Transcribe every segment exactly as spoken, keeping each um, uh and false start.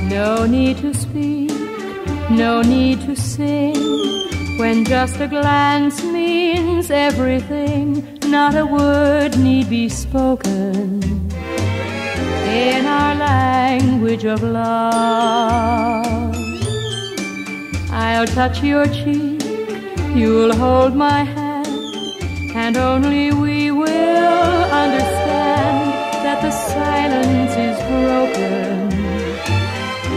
No need to speak, no need to sing, when just a glance means everything, not a word need be spoken in our language of love. I'll touch your cheek, you'll hold my hand, and only we will understand that the silence is broken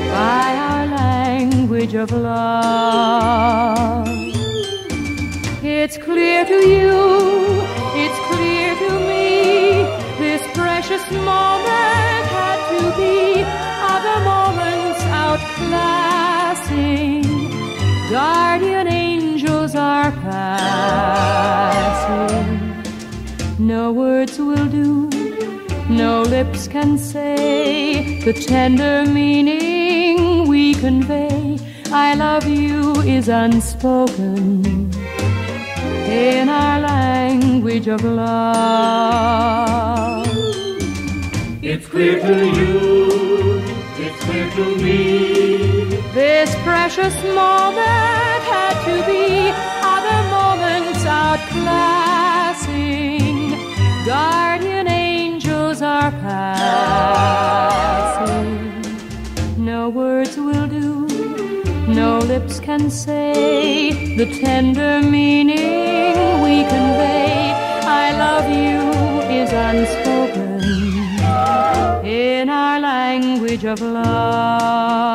by our language of love. It's clear to you, it's clear to me, this precious moment had to be. Other moments outclassing, guardian angels are passing. No words will do, no lips can say the tender meaning we convey. I love you is unspoken in our language of love. It's clear to you, it's clear to me, this precious moment had to be. Other moments outclassing, guardian angels are passing. No words will do, no lips can say the tender meaning we convey. I love you is unspoken in our language of love.